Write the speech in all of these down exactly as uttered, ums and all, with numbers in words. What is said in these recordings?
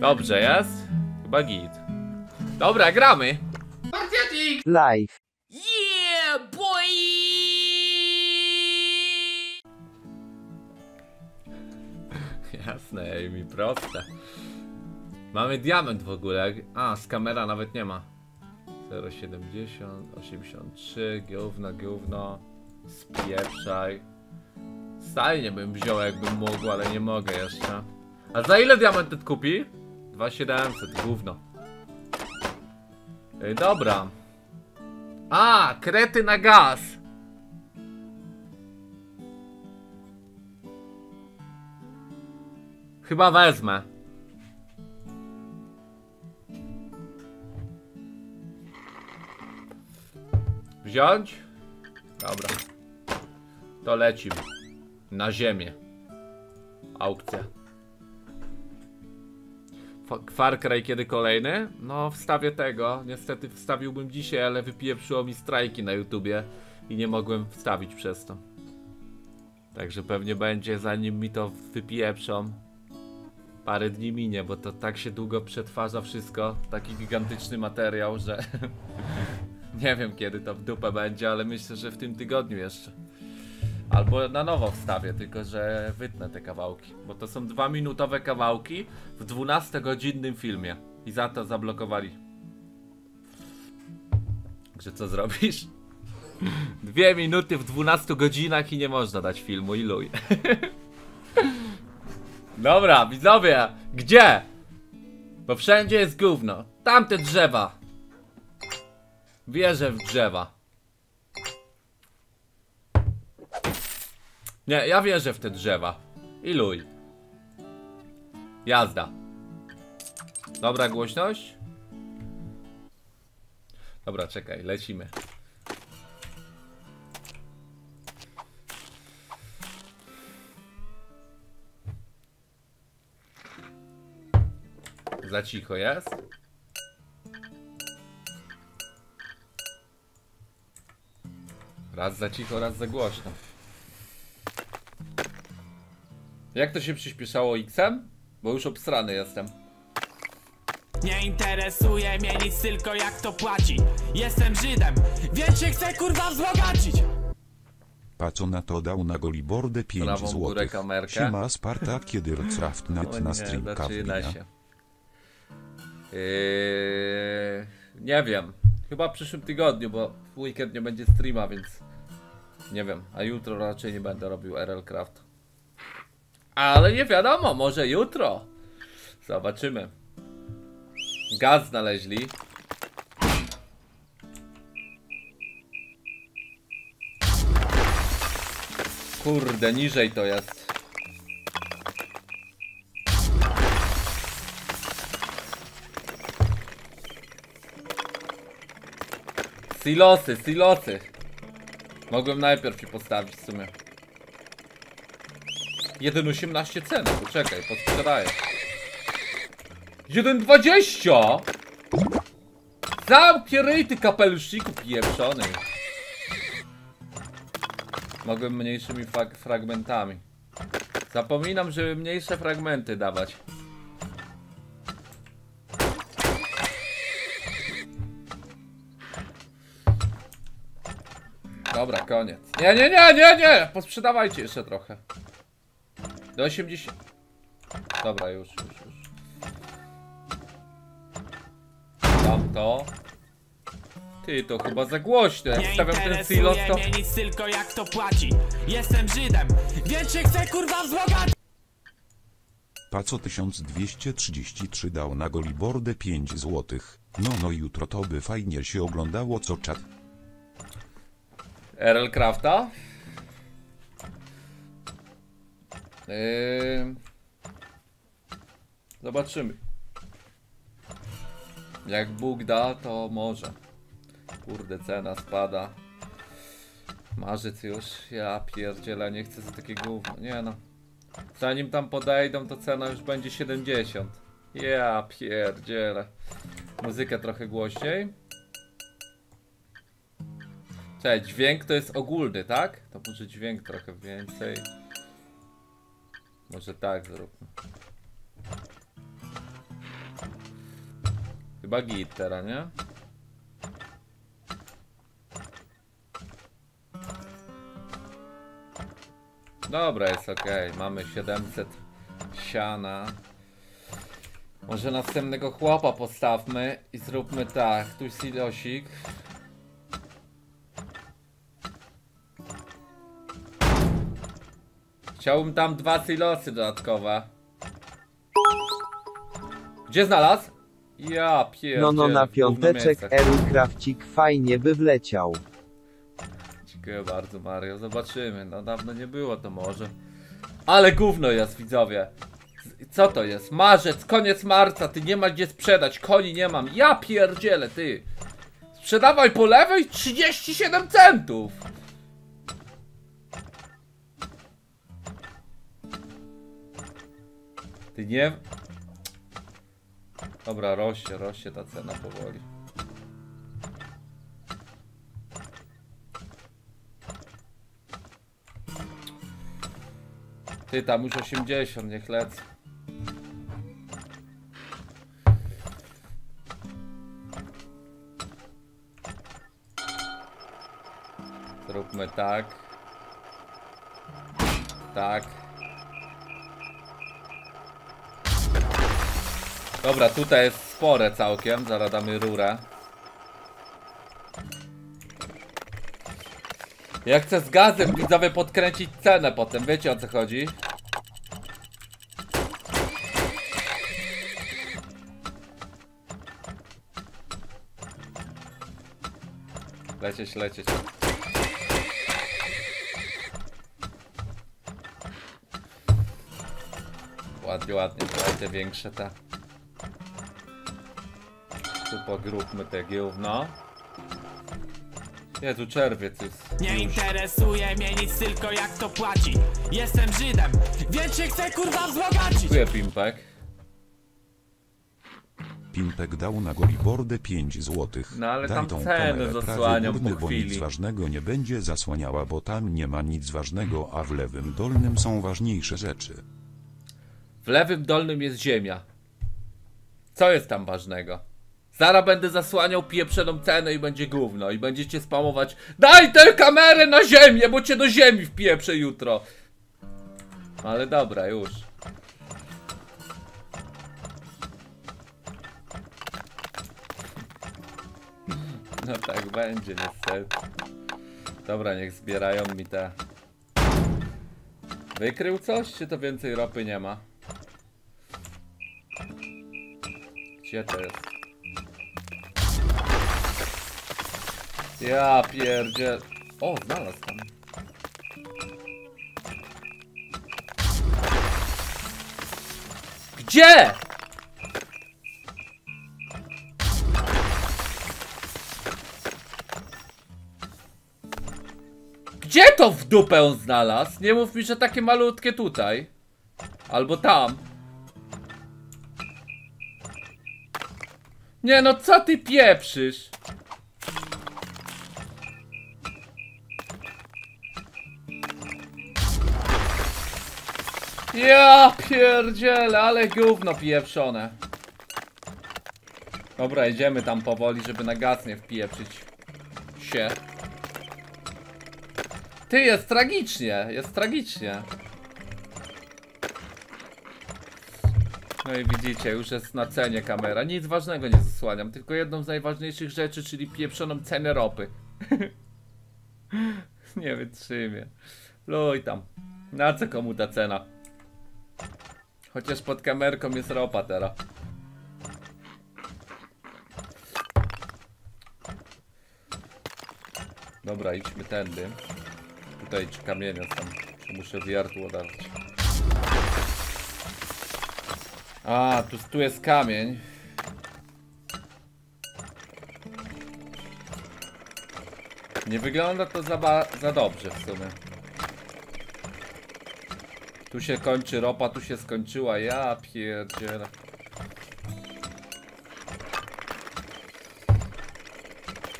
Dobrze, jest? Chyba git. Dobra, gramy! Spartiatix! Live! Yeah, boy! Jasne, ej, mi proste. Mamy diament w ogóle. A, z kamera nawet nie ma. zero siedemdziesiąt, osiemdziesiąt trzy, gówno, gówno. Spieprzaj. Stajnie bym wziął, jakbym mógł, ale nie mogę jeszcze. A za ile diamentet kupi? dwa tysiące siedemset, gówno. Ej, dobra. A, krety na gaz. Chyba wezmę. Wziąć? Dobra. To lecimy. Na ziemię. Aukcja. Far Cry kiedy kolejny? No wstawię tego. Niestety wstawiłbym dzisiaj, ale wypieprzyło mi strajki na YouTubie i nie mogłem wstawić przez to. Także pewnie będzie, zanim mi to wypieprzą, parę dni minie, bo to tak się długo przetwarza wszystko. Taki gigantyczny materiał, że nie wiem kiedy to w dupę będzie, ale myślę, że w tym tygodniu jeszcze. Albo na nowo wstawię, tylko że wytnę te kawałki. Bo to są dwuminutowe kawałki w dwunastogodzinnym filmie. I za to zablokowali. Także co zrobisz? Dwie minuty w dwunastu godzinach i nie można dać filmu, iluj. Dobra, widzowie, gdzie? Bo wszędzie jest gówno. Tamte drzewa. Wierzę w drzewa. Nie, ja wierzę w te drzewa. I luj. Jazda. Dobra głośność. Dobra, czekaj, lecimy. Za cicho jest. Raz za cicho, raz za głośno. Jak to się przyspieszało X-em? Bo już obsrany jestem. Nie interesuje mnie nic, tylko jak to płaci. Jestem Żydem, więc się chcę kurwa wzbogacić. Paco na to dał na golibordę pięć złotych. Siema Sparta, kiedy rcraft net na streamka wbija się. Yy, nie wiem. Chyba w przyszłym tygodniu, bo w weekend nie będzie streama, więc nie wiem. A jutro raczej nie będę robił R L Craft. Ale nie wiadomo, może jutro. Zobaczymy. Gaz znaleźli. Kurde, niżej to jest. Silosy, silosy. Mogłem najpierw się postawić w sumie. jeden osiemnaście ceny, poczekaj, podsprzedaję. jeden dwadzieścia! Zamknij ryj, ty kapeluszniku pieprzony. Mogłem mniejszymi fragmentami. Zapominam, żeby mniejsze fragmenty dawać. Dobra, koniec. Nie, nie, nie, nie, nie! Posprzedawajcie jeszcze trochę. Do osiemdziesięciu. Dobra, już, już, już. Dam to. Ty, to chyba za głośno. Jak stawiam ten silos, to... Nie nic, tylko jak to płaci. Jestem Żydem, więc się chcę kurwa wzbogacić. Paco tysiąc dwieście trzydzieści trzy dał na golibordę pięć złotych. No, no, jutro to by fajnie się oglądało, co czat. R L Crafta? Yy... Zobaczymy. Jak Bóg da, to może. Kurde, cena spada. Marzec już. Ja pierdzielę, nie chcę za takie gówno. Nie no. Zanim tam podejdą, to cena już będzie siedemdziesiąt. Ja pierdzielę. Muzykę trochę głośniej. Cześć, dźwięk to jest ogólny, tak? To może dźwięk trochę więcej. Może tak zróbmy. Chyba git teraz, nie? Dobra, jest ok. Mamy siedemset siana. Może następnego chłopa postawmy i zróbmy tak. Tu silosik. Chciałbym tam dwa silosy dodatkowe. Gdzie znalazł? Ja pierdolę. No no na piąteczek Eru Krawcik fajnie by wleciał. Dziękuję bardzo, Mario, zobaczymy, no dawno nie było to może. Ale gówno jest, widzowie. Co to jest? Marzec, koniec marca, ty nie ma gdzie sprzedać, koni nie mam. Ja pierdzielę, ty. Sprzedawaj po lewej trzydzieści siedem centów. Ty nie... Dobra, rośnie, rośnie ta cena powoli. Ty tam już osiemdziesiąt, niech lec. Zróbmy tak. Tak. Dobra, tutaj jest spore całkiem, zaraz damy rurę. Ja chcę z gazem, widzowie, podkręcić cenę potem, wiecie o co chodzi? Lecieć, lecieć. Ładnie, ładnie, te większe te. Tu pogróbmy te gówno. Jezu, czerwiec jest. Nie interesuje mnie nic, tylko jak to płaci. Jestem Żydem, więc się chcę kurwa wzbogacić. Dziękuję, Pimpek. Pimpek dał na golibordę pięć złotych. No ale daj tam tą cenę zasłaniam po chwili. Bo nic ważnego nie będzie zasłaniała, bo tam nie ma nic ważnego, a w lewym dolnym są ważniejsze rzeczy. W lewym dolnym jest ziemia. Co jest tam ważnego? Zaraz będę zasłaniał pieprzoną cenę i będzie gówno. I będziecie spamować. Daj tę kamerę na ziemię, bo cię do ziemi wpieprzę jutro. Ale dobra, już. No tak będzie niestety. Dobra, niech zbierają mi te. Wykrył coś, czy to więcej ropy nie ma? Gdzie to jest? Ja pierdzie... O, znalazł tam. Gdzie? Gdzie to w dupę znalazł? Nie mów mi, że takie malutkie tutaj. Albo tam. Nie no, co ty pieprzysz? Ja pierdzielę, ale gówno pieprzone. Dobra, idziemy tam powoli, żeby na gaz nie wpieprzyć się. Ty, jest tragicznie, jest tragicznie. No i widzicie, już jest na cenie kamera. Nic ważnego nie zasłaniam, tylko jedną z najważniejszych rzeczy, czyli pieprzoną cenę ropy. Nie wytrzymię. Luj tam. Na co komu ta cena? Chociaż pod kamerką jest ropa teraz. Dobra, idźmy tędy. Tutaj czy kamienia tam. Muszę wiertło dać. A, tu, tu jest kamień. Nie wygląda to za, za dobrze w sumie. Tu się kończy ropa, tu się skończyła, ja pierdzielę.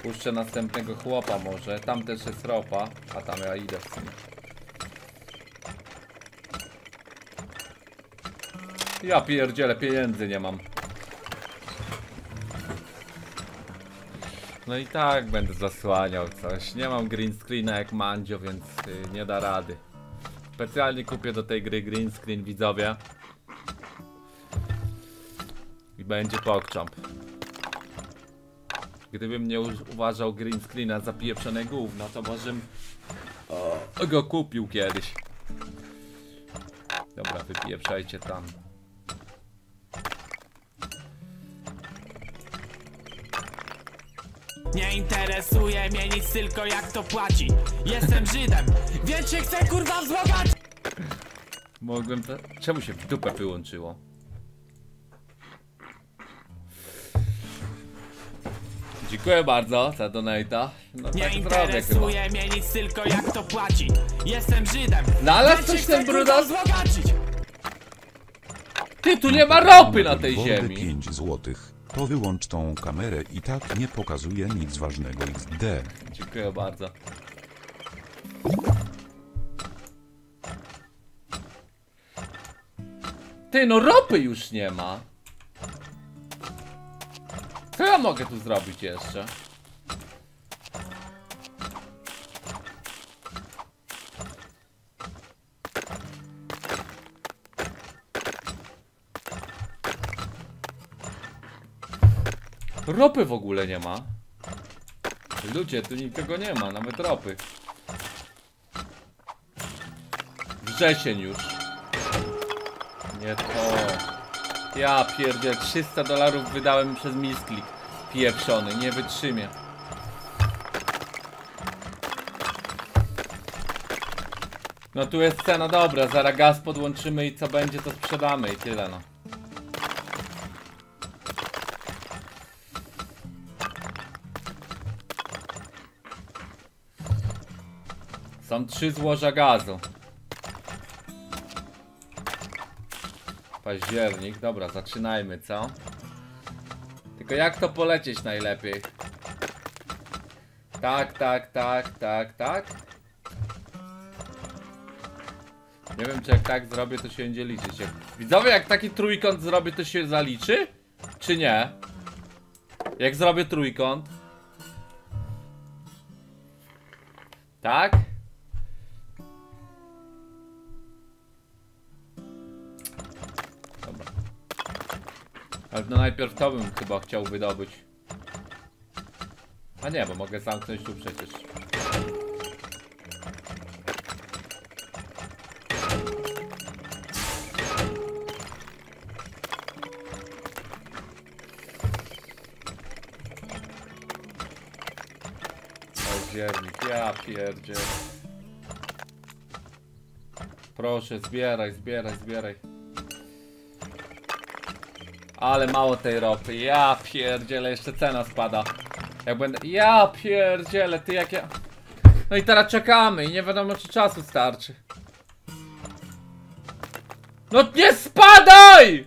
Puszczę następnego chłopa może, tam też jest ropa, a tam ja idę w sumie. Ja pierdzielę, pieniędzy nie mam. No i tak będę zasłaniał coś. Nie mam green screena jak Mandzio, więc yy, nie da rady. Specjalnie kupię do tej gry green screen, widzowie. I będzie pokcząp. Gdybym nie uważał green screena za pieprzone gówno, to może bym go kupił kiedyś. Dobra, wypieprzajcie tam. Nie interesuje mnie nic, tylko jak to płaci. Jestem Żydem, więc się chcę kurwa wzbogacić. Mogłem to... Czemu się w dupę wyłączyło? Dziękuję bardzo za donate'a. No, nie tak interesuje chyba mnie nic, tylko jak to płaci. Jestem Żydem, znalazł coś chcę ten brudas wzbogacić. Ty, tu nie ma ropy na tej ziemi. pięć złotych. To wyłącz tą kamerę i tak nie pokazuje nic ważnego iks de. Dziękuję bardzo. Ty, no ropy już nie ma. Co ja mogę tu zrobić jeszcze? Ropy w ogóle nie ma. Ludzie, tu nikogo nie ma, nawet ropy. Wrzesień już. Nie to. Ja pierdzielę, trzysta dolarów wydałem przez misklik pieprzony, nie wytrzymie. No tu jest cena dobra, zaraz gaz podłączymy i co będzie to sprzedamy i tyle no. Mam trzy złoża gazu. Październik, dobra, zaczynajmy, co? Tylko jak to polecieć najlepiej? Tak, tak, tak, tak, tak. Nie wiem, czy jak tak zrobię, to się będzie liczyć. Widzowie, jak taki trójkąt zrobię, to się zaliczy? Czy nie? Jak zrobię trójkąt? Tak? Ale no najpierw to bym chyba chciał wydobyć. A nie, bo mogę zamknąć tu przecież. Październik, ja pierdzie. Proszę, zbieraj, zbieraj, zbieraj. Ale mało tej ropy, ja pierdzielę, jeszcze cena spada. Jak będę... Ja pierdzielę, ty jak ja... No i teraz czekamy i nie wiadomo, czy czasu starczy. No nie spadaj!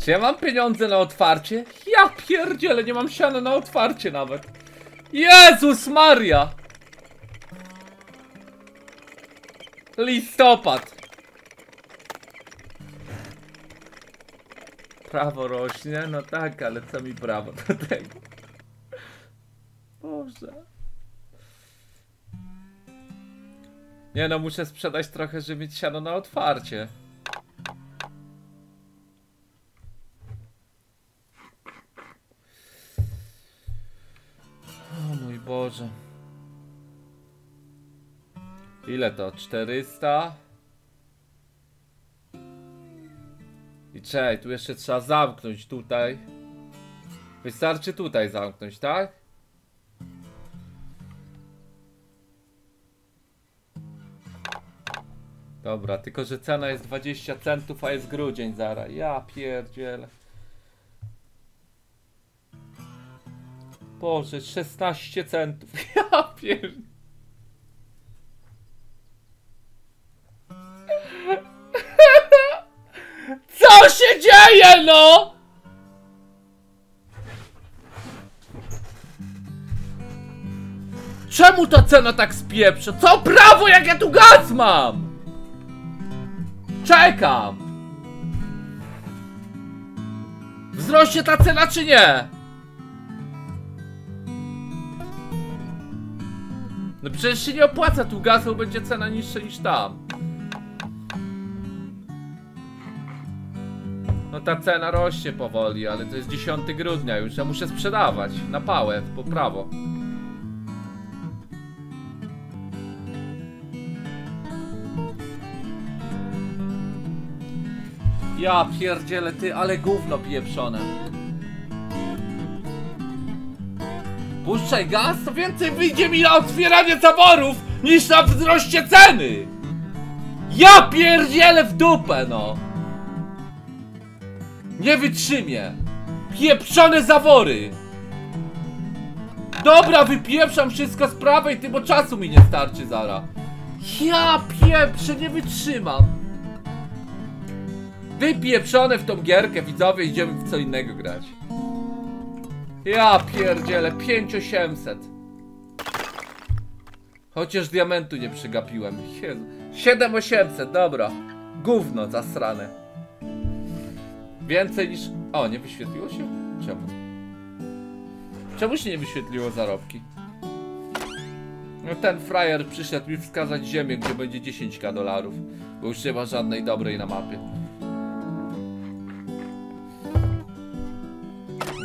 Czy ja mam pieniądze na otwarcie? Ja pierdzielę, nie mam siana na otwarcie nawet. Jezus Maria! Listopad. Prawo rośnie? No tak, ale co mi prawo do tego? Boże. Nie no, muszę sprzedać trochę, żeby mieć siano na otwarcie. O mój Boże. Ile to? czterysta? I czekaj, tu jeszcze trzeba zamknąć tutaj. Wystarczy tutaj zamknąć, tak? Dobra, tylko że cena jest dwadzieścia centów, a jest grudzień zaraz. Ja pierdzielę. Boże, szesnaście centów. Ja pierdzielę. Co się dzieje, no? Czemu ta cena tak spieprza? Co prawo, jak ja tu gaz mam? Czekam! Wzrośnie ta cena czy nie? No przecież się nie opłaca tu gazu, będzie cena niższa niż tam. No ta cena rośnie powoli, ale to jest dziesiątego grudnia już, ja muszę sprzedawać na pałę, po prawo. Ja pierdzielę ty, ale gówno pieprzone. Puszczaj gaz, to więcej wyjdzie mi na otwieranie zaborów niż na wzroście ceny. Ja pierdzielę w dupę, no. Nie wytrzymię. Pieprzone zawory. Dobra, wypieprzam wszystko z prawej, ty, bo czasu mi nie starczy zara. Ja pieprzę, nie wytrzymam. Wypieprzone w tą gierkę, widzowie, idziemy w co innego grać. Ja pierdzielę, pięć tysięcy osiemset. Chociaż diamentu nie przegapiłem. Jezu. siedem tysięcy osiemset, dobra. Gówno zasrane. Więcej niż... O, nie wyświetliło się? Czemu? Czemu się nie wyświetliło zarobki? No ten frajer przyszedł mi wskazać ziemię, gdzie będzie dziesięć tysięcy dolarów. Bo już nie ma żadnej dobrej na mapie.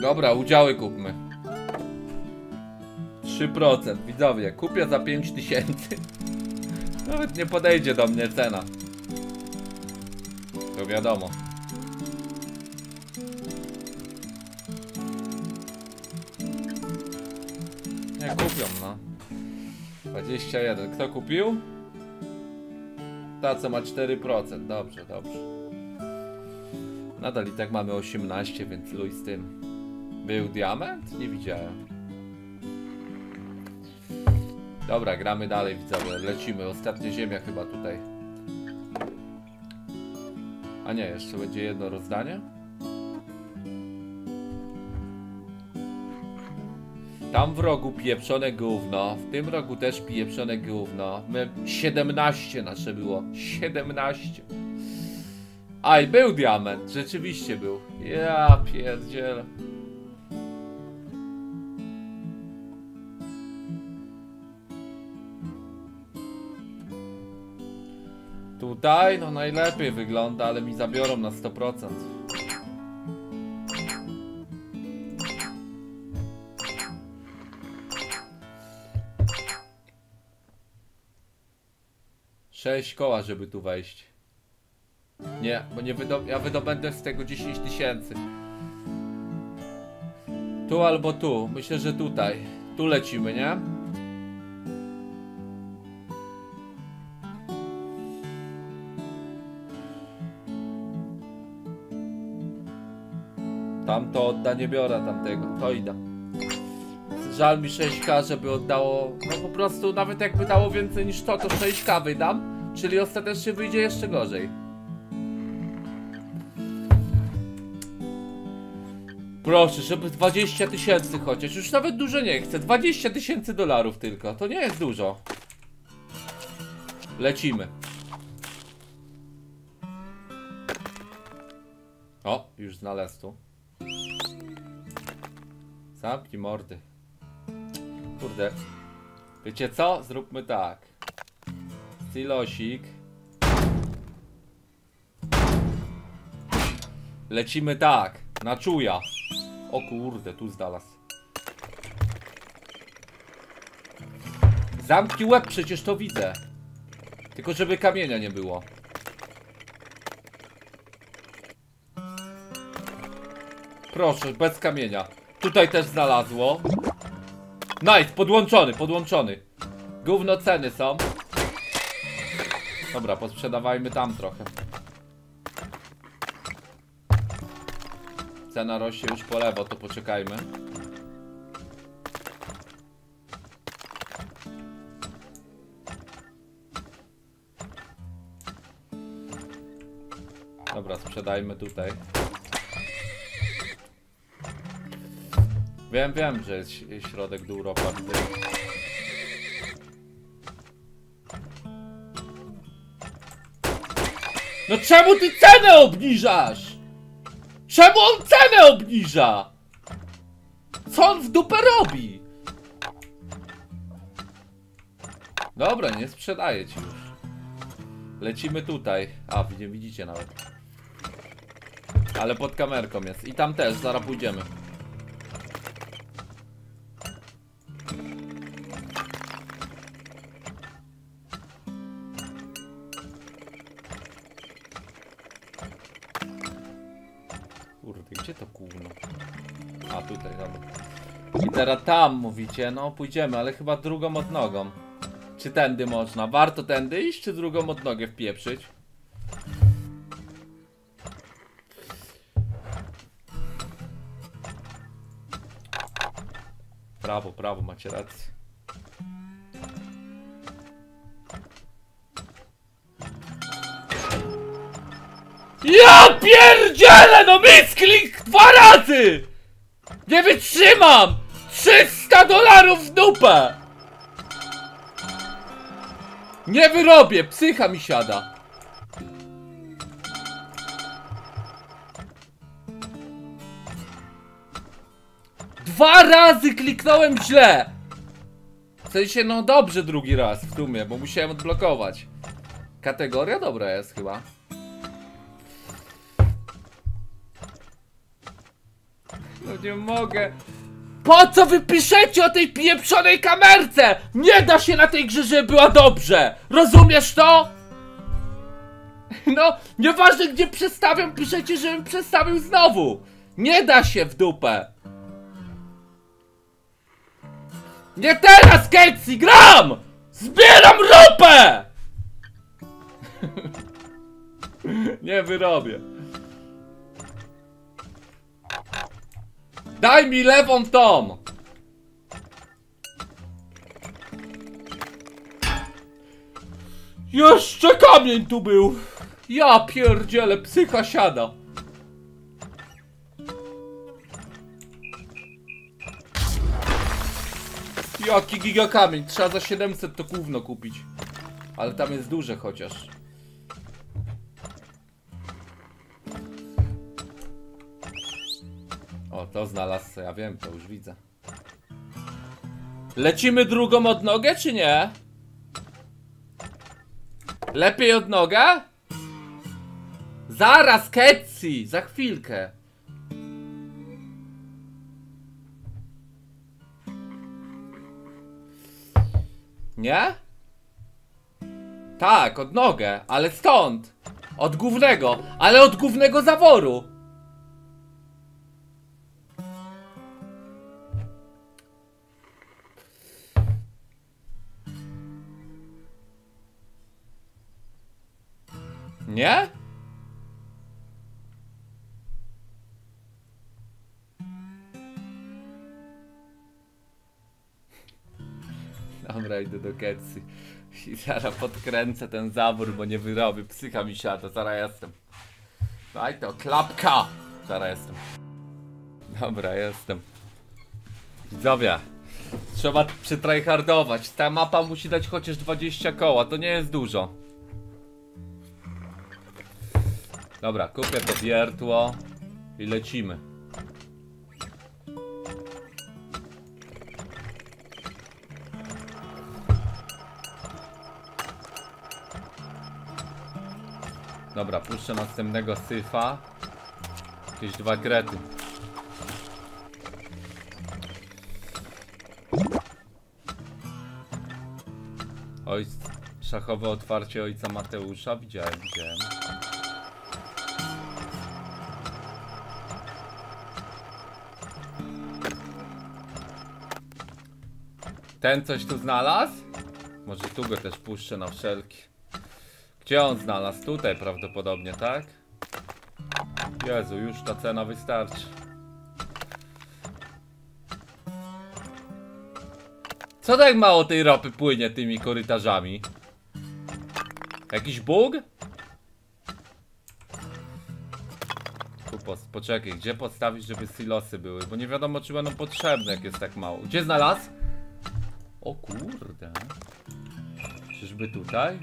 Dobra, udziały kupmy. trzy procent, widzowie, kupię za pięć tysięcy. Nawet nie podejdzie do mnie cena. To wiadomo. Nie kupią, no. dwadzieścia jeden, kto kupił? Ta, co ma cztery procent, dobrze, dobrze. Nadal i tak mamy osiemnaście, więc luj z tym. Był diament? Nie widziałem. Dobra, gramy dalej, widzowie. Lecimy. Ostatnia ziemia chyba tutaj. A nie, jeszcze będzie jedno rozdanie. Tam w rogu pieprzone gówno. W tym rogu też pieprzone gówno. My siedemnaście nasze było. siedemnaście. Aj, był diament. Rzeczywiście był. Ja pierdzielę. Tutaj no najlepiej wygląda, ale mi zabiorą na sto procent. Sześć koła, żeby tu wejść. Nie, bo nie wydob ja wydobędę z tego dziesięć tysięcy. Tu albo tu, myślę, że tutaj. Tu lecimy, nie? Tam to odda, nie biorę tamtego, to idę. Żal mi sześć tysięcy, żeby oddało, no po prostu nawet jakby dało więcej niż to, to sześć tysięcy wydam, czyli ostatecznie wyjdzie jeszcze gorzej. Proszę, żeby dwadzieścia tysięcy chociaż, już nawet dużo nie chcę, dwadzieścia tysięcy dolarów tylko, to nie jest dużo. Lecimy. O, już znalazł tu. Zamknij mordy. Kurde. Wiecie co? Zróbmy tak. Silosik. Lecimy tak. Na czuja. O kurde, tu znalazł. Zamknij łeb, przecież to widzę. Tylko żeby kamienia nie było. Proszę, bez kamienia. Tutaj też znalazło. Nice, podłączony, podłączony. Gówno ceny są. Dobra, posprzedawajmy tam trochę. Cena rośnie już po lewo, to poczekajmy. Dobra, sprzedajmy tutaj. Wiem, wiem, że jest środek do Europy. No czemu ty cenę obniżasz? Czemu on cenę obniża? Co on w dupę robi? Dobra, nie sprzedaję ci już. Lecimy tutaj. A, nie widzicie nawet. Ale pod kamerką jest. I tam też, zaraz pójdziemy. Kurde, gdzie to gówno? A, tutaj, dobra. I teraz tam mówicie, no pójdziemy, ale chyba drugą od nogą. Czy tędy można? Warto tędy iść, czy drugą od nogę wpieprzyć? Prawo, prawo, macie rację. Ja pierdzielę, no misklik dwa razy! Nie wytrzymam! trzysta dolarów w dupę! Nie wyrobię! Psycha mi siada! Dwa razy kliknąłem źle! W sensie, no dobrze drugi raz w sumie, bo musiałem odblokować. Kategoria dobra jest chyba. No nie mogę. Po co wy piszecie o tej pieprzonej kamerce? Nie da się na tej grze, żeby była dobrze! Rozumiesz to? No, nieważne gdzie przestawiam, piszecie, żebym przestawił znowu! Nie da się w dupę! Nie teraz, Ketsi! Gram! Zbieram ropę! Nie wyrobię. Daj mi lewą tą! Jeszcze kamień tu był! Ja pierdzielę, psycha siada! Jaki giga kamień, trzeba za siedemset to gówno kupić. Ale tam jest duże chociaż. O, to znalazł, ja wiem, to już widzę. Lecimy drugą odnogę, czy nie? Lepiej odnoga? Zaraz, Ketsi, za chwilkę. Nie? Tak, odnogę, ale stąd. Od głównego, ale od głównego zaworu. Nie? Dobra, idę do Ketsi i zaraz podkręcę ten zawór, bo nie wyrobię, psycha mi siada, zaraz jestem. Daj to, klapka! Zaraz jestem. Dobra, jestem. Widzowie, trzeba przytryhardować, ta mapa musi dać chociaż dwadzieścia koła, to nie jest dużo. Dobra, kupię to wiertło i lecimy. Dobra, puszczę następnego syfa. Jakieś dwa krety. Oj, szachowe otwarcie ojca Mateusza. Widziałem, widziałem. Ten coś tu znalazł? Może tu go też puszczę na wszelki. Gdzie on znalazł? Tutaj prawdopodobnie, tak? Jezu, już ta cena wystarczy. Co tak mało tej ropy płynie tymi korytarzami? Jakiś bóg? Kupos, poczekaj, gdzie postawić, żeby silosy były? Bo nie wiadomo, czy będą potrzebne, jak jest tak mało. Gdzie znalazł? O kurde. Czyżby tutaj?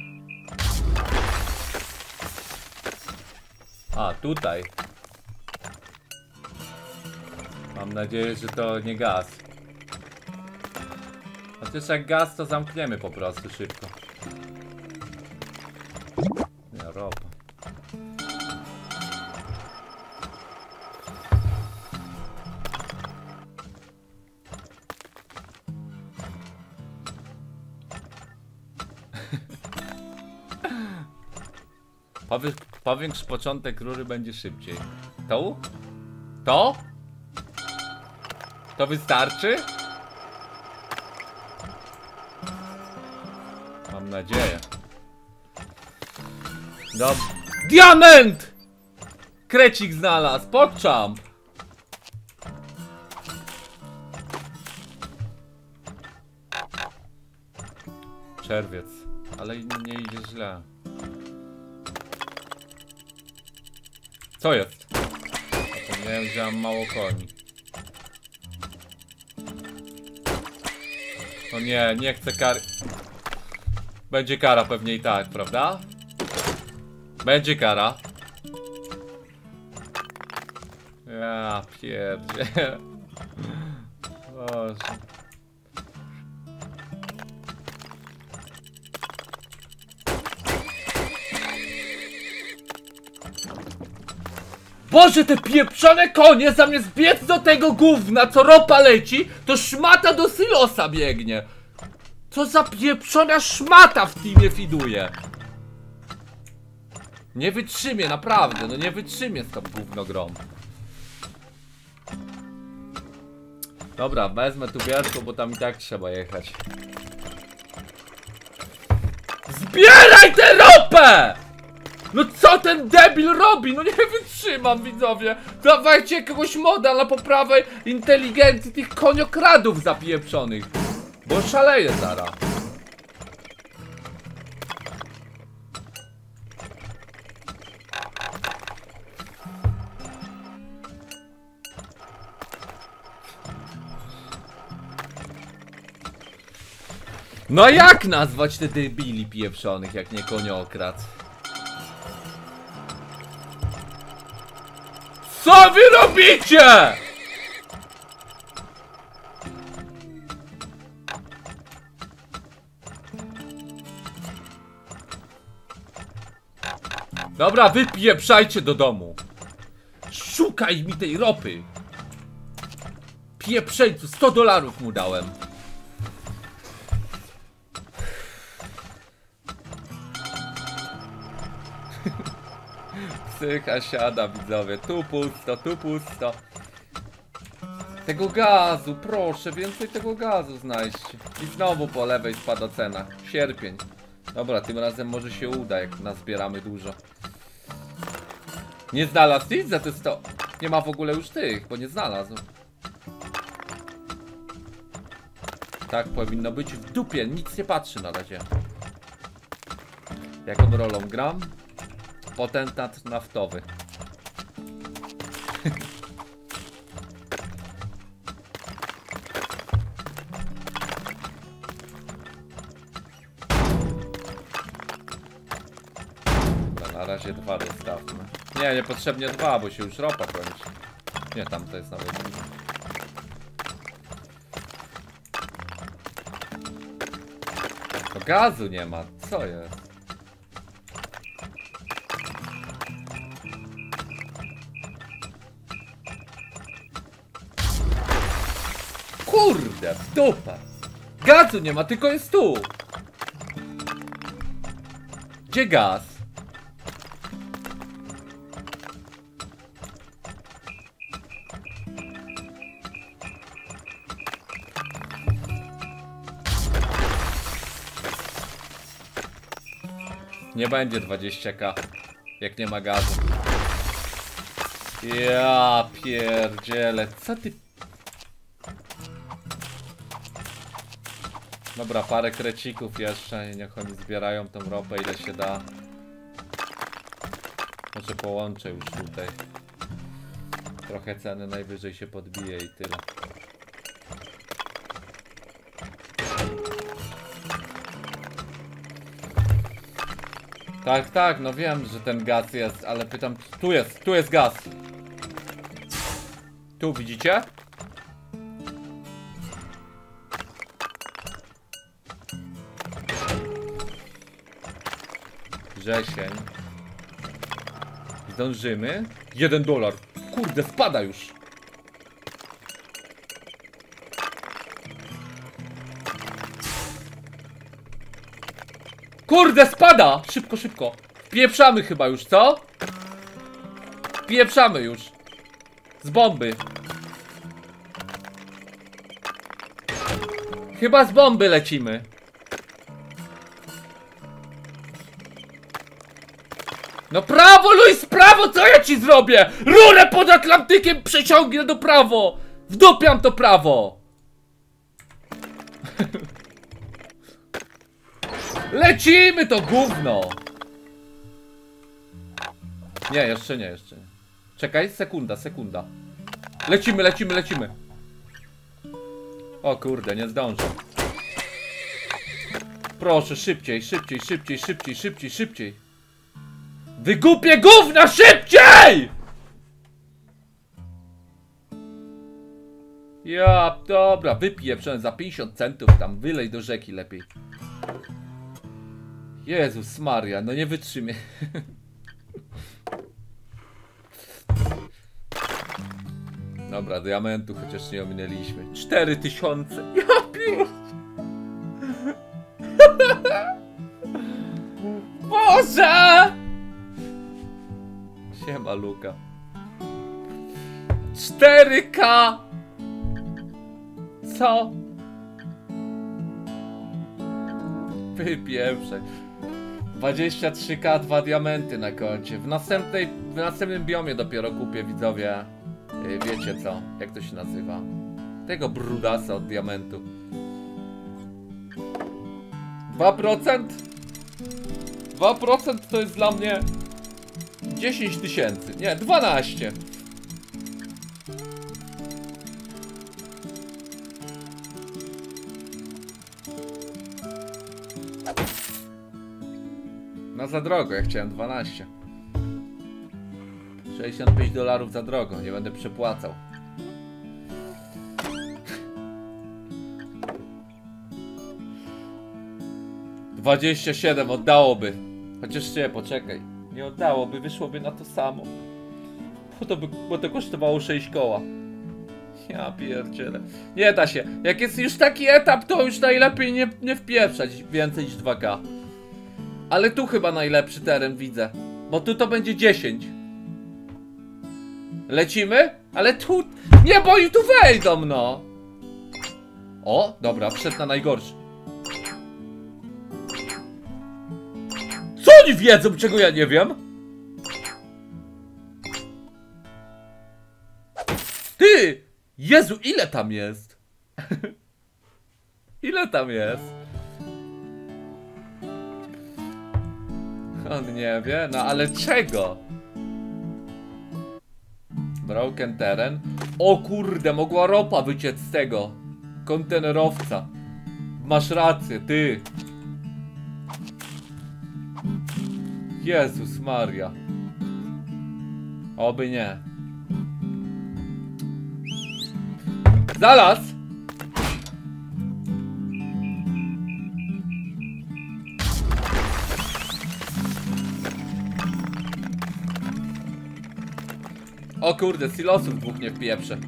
A, tutaj. Mam nadzieję, że to nie gaz. Chociaż jak gaz, to zamkniemy po prostu szybko. Nie, ropa. Powiększ początek rury, będzie szybciej. To? To? To wystarczy? Mam nadzieję. Dob. Diament! Krecik znalazł, podczam! Czerwiec, ale nie idzie źle. Co jest? Zapomniałem, że mam mało koni. O nie, nie chcę kary. Będzie kara pewnie i tak, prawda? Będzie kara. Ja pierdzie. Boże. Boże, te pieprzone konie zamiast biec do tego gówna, co ropa leci, to szmata do silosa biegnie. Co za pieprzona szmata w teamie fiduje. Nie wytrzymię, naprawdę, no nie wytrzymię z tą gównogrą. Dobra, wezmę tu wiatko, bo tam i tak trzeba jechać. Zbieraj tę ropę! No co ten debil robi? No nie wytrzymam, widzowie. Dawajcie jakiegoś moda na poprawę inteligencji tych koniokradów zapieprzonych. Bo szaleje zaraz. No jak nazwać te debili pieprzonych, jak nie koniokrad? Co wy robicie?! Dobra, wypieprzajcie do domu. Szukaj mi tej ropy. Pieprzeńcu, sto dolarów mu dałem. Psycha siada, widzowie, tu pusto, tu pusto. Tego gazu, proszę, więcej tego gazu znajdźcie. I znowu po lewej spada cena, sierpień. Dobra, tym razem może się uda, jak nazbieramy dużo. Nie znalazł nic za te sto. Nie ma w ogóle już tych, bo nie znalazł. Tak powinno być w dupie, nic nie patrzy na razie. Jaką rolą gram? Potentat naftowy. Na razie dwa dostawmy. Nie, niepotrzebnie dwa, bo się już ropa kończy. Nie, tam to jest nawet inny. To gazu nie ma, co jest? Kurde, dupa. Gazu nie ma, tylko jest tu. Gdzie gaz? Nie będzie dwadzieścia tysięcy, jak nie ma gazu. Ja pierdzielę, co ty... Dobra, parę krecików jeszcze, niech oni zbierają tą ropę, ile się da. Może połączę już tutaj. Trochę ceny najwyżej się podbije i tyle. Tak, tak, no wiem, że ten gaz jest, ale pytam, tu jest, tu jest gaz. Tu, widzicie? Wrzesień. Zdążymy? Jeden dolar. Kurde, spada już. Kurde, spada! Szybko, szybko. Pieprzamy chyba już, co? Pieprzamy już. Z bomby. Chyba z bomby lecimy. No prawo, Luis, prawo, co ja ci zrobię? Rurę pod Atlantykiem przeciągnę do prawo. Wdupiam to prawo. Lecimy to gówno. Nie, jeszcze nie, jeszcze nie. Czekaj, sekunda, sekunda. Lecimy, lecimy, lecimy. O kurde, nie zdążę. Proszę, szybciej, szybciej, szybciej, szybciej, szybciej, szybciej. Wygupie gówna, szybciej! Ja, dobra, wypiję przynajmniej za pięćdziesiąt centów tam, wylej do rzeki lepiej. Jezus Maria, no nie wytrzymie. Dobra, diamentu chociaż nie ominęliśmy. cztery tysiące. Ja pier... Boże! Siema, Luka. cztery ka! Co? Wypieprzaj. dwadzieścia trzy ka, dwa diamenty na koncie. W następnej, w następnym biomie dopiero kupię, widzowie. Wiecie co, jak to się nazywa? Tego brudasa od diamentu. dwa procent? dwa procent to jest dla mnie dziesięć tysięcy. Nie, dwanaście. No za drogo, ja chciałem dwanaście. sześćdziesiąt pięć dolarów za drogo, nie będę przepłacał. dwadzieścia siedem oddałoby. Chociaż nie, poczekaj. Nie oddałoby, wyszłoby na to samo. Bo to, by, bo to kosztowało sześć koła. Ja pierdzielę. Nie da się. Jak jest już taki etap, to już najlepiej nie, nie wpieprzać więcej niż dwa ka. Ale tu chyba najlepszy teren widzę. Bo tu to będzie dziesięć. Lecimy? Ale tu... Nie, bo i tu wejdą, no! O, dobra, wszedł na najgorszy. Co oni wiedzą, czego ja nie wiem? Ty! Jezu, ile tam jest? Ile tam jest? On nie wie, no ale czego? Broken teren. O kurde, mogła ropa wyciec z tego kontenerowca. Masz rację, ty. Jezus Maria. Oby nie. Zaraz. O kurde, silosów dwóch nie wpieprze.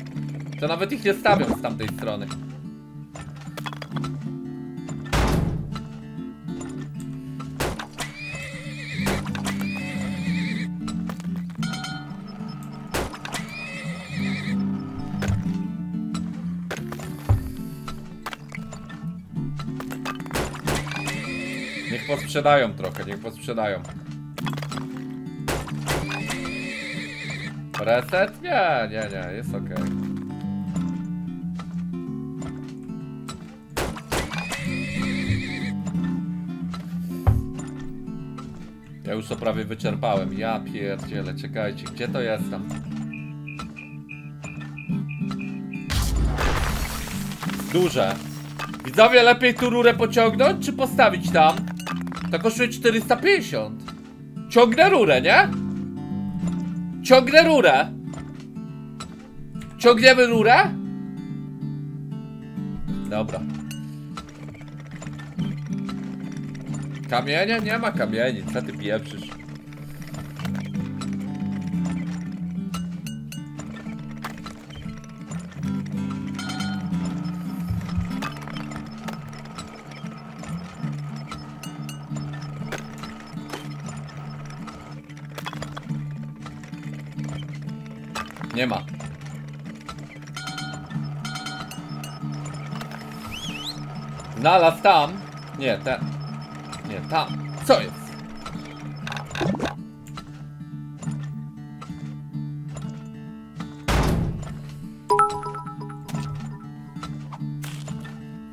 To nawet ich nie stawiam z tamtej strony. Niech posprzedają trochę, niech posprzedają. Reset? Nie, nie, nie, jest ok. Ja już to prawie wyczerpałem. Ja pierdzielę, czekajcie, gdzie to jestem? Duże. Widzowie, lepiej tu rurę pociągnąć, czy postawić tam? To kosztuje czterysta pięćdziesiąt. Ciągnę rurę, nie? Ciągnę rurę. Ciągniemy rurę? Dobra. Kamienia? Nie ma kamieni, co ty pieprzysz? Nie ma. Znalazł tam. Nie, ten. Nie, tam. Co jest?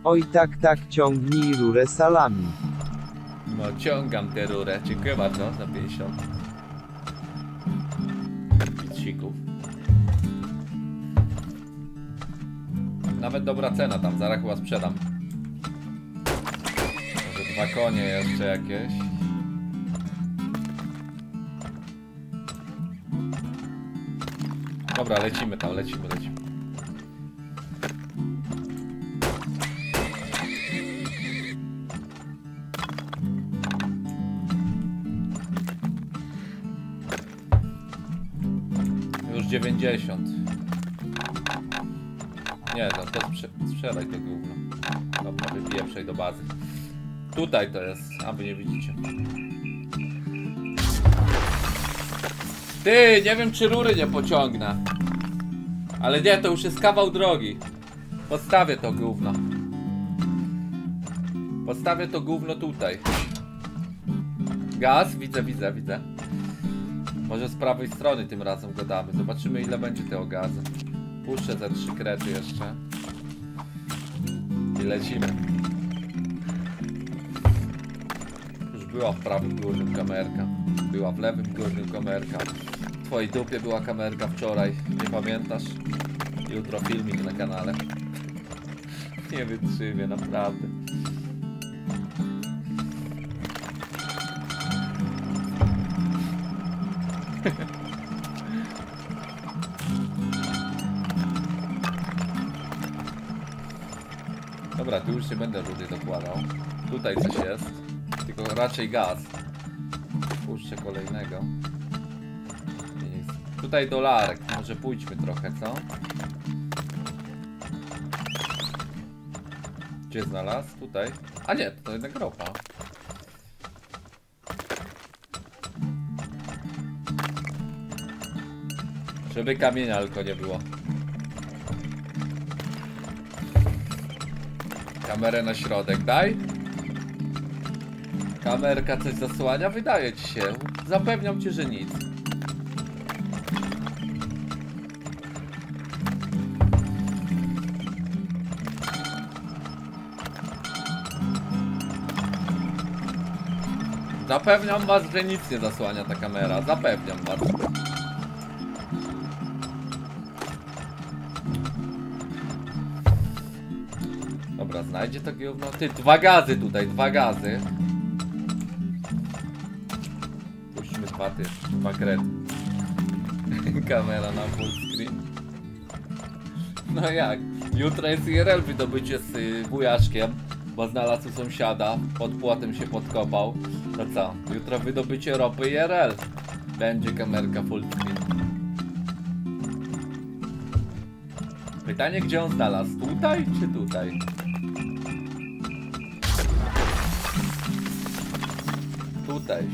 Oj, tak, tak, ciągnij rurę salami. No, ciągam tę rurę. Dziękuję bardzo za pięćdziesiąt. Picików. Nawet dobra cena tam, zaraz chyba sprzedam. Może dwa konie jeszcze jakieś. Dobra, lecimy tam, lecimy, lecimy. Już dziewięćdziesiąt. Nie, no to strzelaj tego gówno. Dobra, wypieprzaj do bazy. Tutaj to jest, a wy nie widzicie. Ty, nie wiem czy rury nie pociągnę. Ale nie, to już jest kawał drogi. Postawię to gówno. Postawię to gówno tutaj. Gaz, widzę, widzę, widzę. Może z prawej strony tym razem go damy. Zobaczymy ile będzie tego gazu. Puszczę te trzy krety jeszcze i lecimy. Już była w prawym górnym kamerka, była w lewym górnym kamerka. W twojej dupie była kamerka wczoraj, nie pamiętasz? Jutro filmik na kanale. Nie wytrzymię, naprawdę. Dobra, tu już nie będę rudy dokładał. Tutaj coś jest, tylko raczej gaz. Puszczę kolejnego. I tutaj dolarek, może pójdźmy trochę, co? Gdzie znalazł? Tutaj. A nie, to jednak ropa. Żeby kamienia tylko nie było. Kamerę na środek, daj. Kamerka coś zasłania? Wydaje ci się. Zapewniam cię, że nic. Zapewniam was, że nic nie zasłania ta kamera. Zapewniam was. Znajdzie to gówno. Ty, dwa gazy tutaj, dwa gazy. Puśćmy dwa ty, dwa kredy. Kamera na full screen. No jak? Jutro jest I R L wydobycie z y, bujaszkiem, bo znalazł sąsiada, pod płotem się podkopał. To co? Jutro wydobycie ropy I R L. Będzie kamerka full screen. Pytanie, gdzie on znalazł? Tutaj czy tutaj? Tutaj.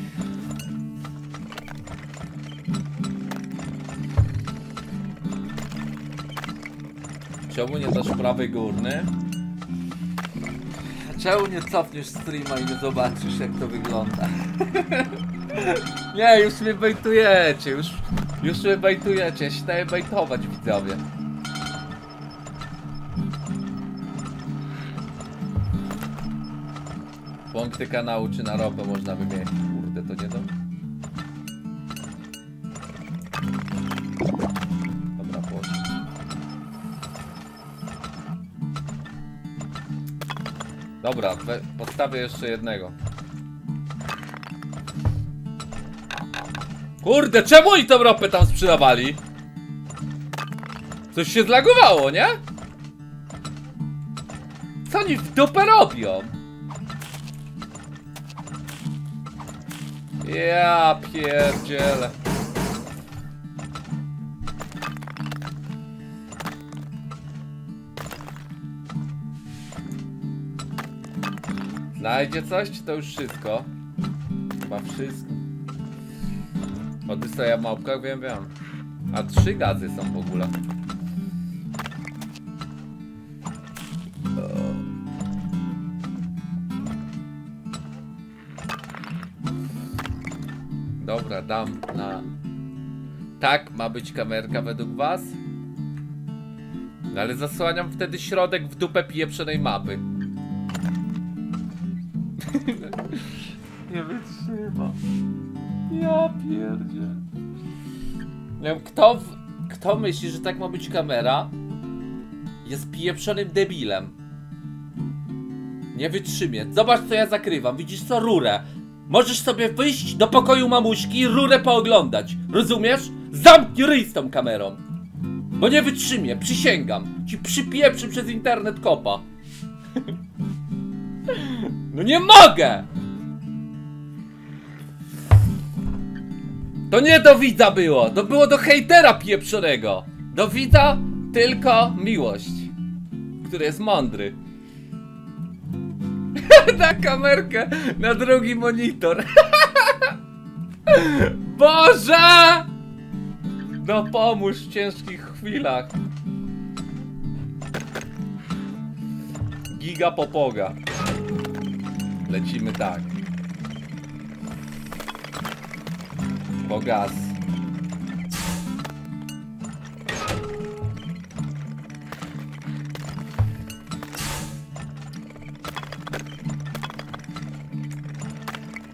Czemu nie dasz prawy górny? Czemu nie cofniesz streama i nie zobaczysz jak to wygląda? Nie, już mnie bejtujecie, już, już mnie bejtujecie, ja się daję bejtować widzowie. Punkty kanału czy na ropę można wymienić. Kurde, to nie to? Dobra, poszło. Dobra, postawię jeszcze jednego. Kurde, czemu oni tą ropę tam sprzedawali? Coś się zlagowało, nie? Co oni w dupę robią? Ja pierdzielę. Znajdzie coś, czy to już wszystko? Chyba wszystko. Odyseja w małpkach, wiem, wiem. A trzy gazy są w ogóle. Dobra, dam na... Tak ma być kamerka według was? No ale zasłaniam wtedy środek w dupę pieprzonej mapy. Nie wytrzyma. Ja pierdzie. Nie wiem, kto, w... kto myśli, że tak ma być kamera, jest pieprzonym debilem. Nie wytrzymie. Zobacz, co ja zakrywam. Widzisz co? Rurę. Możesz sobie wyjść do pokoju mamuśki i rurę pooglądać. Rozumiesz? Zamknij ryj z tą kamerą. Bo nie wytrzymie. Przysięgam. Ci przypieprzy przez internet kopa. No nie mogę! To nie do widza było. To było do hejtera pieprzonego. Do widza tylko miłość. Który jest mądry. Na kamerkę, na drugi monitor. Boże! No pomóż w ciężkich chwilach. Giga popoga. Lecimy tak. Bogas.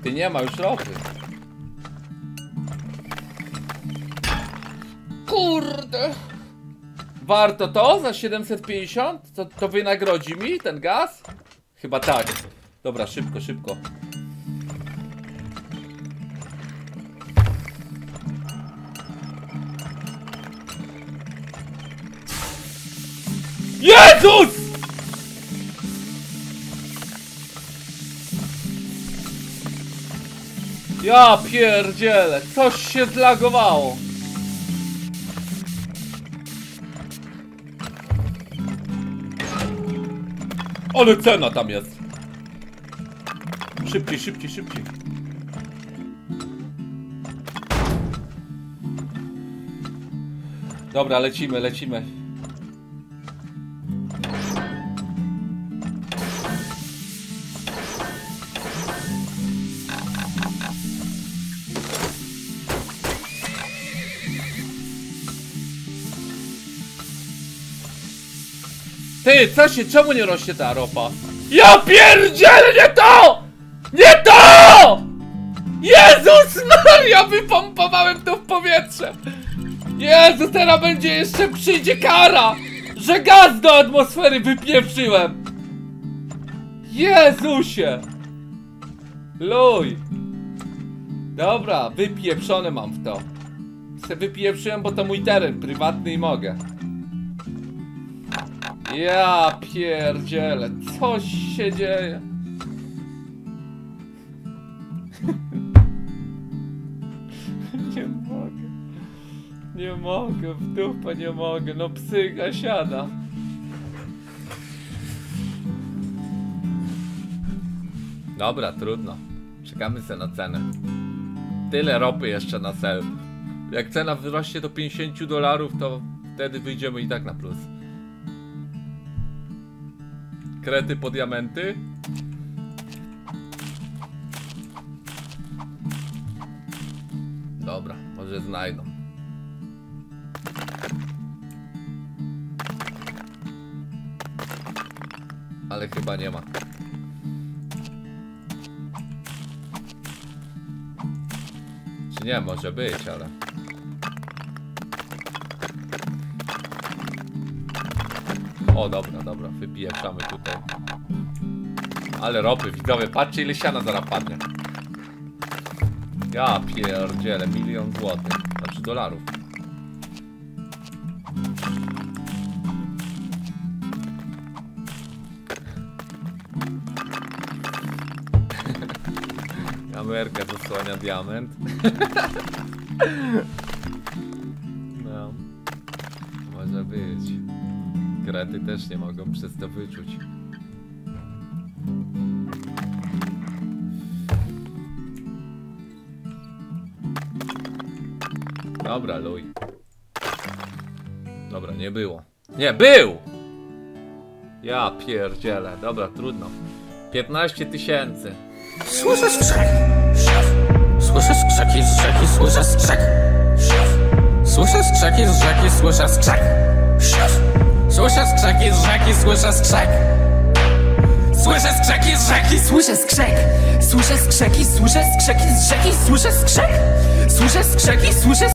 Ty nie ma już ropy. Kurde. Warto to za siedemset pięćdziesiąt? To, to wynagrodzi mi ten gaz? Chyba tak. Dobra, szybko, szybko. Jezus! Ja pierdzielę, coś się zlagowało. Ale cena tam jest. Szybciej, szybciej, szybciej. Dobra, lecimy, lecimy. Ty, co się, czemu nie rośnie ta ropa? Ja pierdzielę, nie to! Nie to! Jezus Maria, wypompowałem to w powietrze! Jezus, teraz będzie jeszcze, przyjdzie kara! Że gaz do atmosfery wypieprzyłem! Jezusie! Luj! Dobra, wypieprzone mam w to. Se wypieprzyłem, bo to mój teren prywatny i mogę. Ja pierdzielę, coś się dzieje. Nie mogę. Nie mogę, w dupę nie mogę, no psycha siada. Dobra, trudno. Czekamy se na cenę. Tyle ropy jeszcze na sel. Jak cena wyrośnie do pięćdziesięciu dolarów, to wtedy wyjdziemy i tak na plus. Krety po diamenty. Dobra, może znajdą. Ale chyba nie ma. Czy nie, może być, ale... O, dobra, dobra, wypieprzamy tutaj. Ale ropy, widzowie, patrzcie ile siana zaraz padnie. Ja pierdzielę, milion złotych. Znaczy dolarów. Kamerka zasłania diament. No. Może być. Krety też nie mogą przez to wyczuć. Dobra, luj. Dobra, nie było. Nie, był! Ja pierdzielę. Dobra, trudno. piętnaście tysięcy. Słyszę skrzek! Szef! Słyszę skrzeki z rzeki, słyszę skrzek! Szef! Słyszę skrzeki z rzeki, słyszę skrzek! Szef! Słyszę skrzeki z rzeki, słyszę skrzek! Słyszę skrzeki z rzeki, słyszę skrzek! Słyszę skrzeki, słyszę skrzeki z rzeki, słyszę skrzek! Słyszę skrzeki, słyszę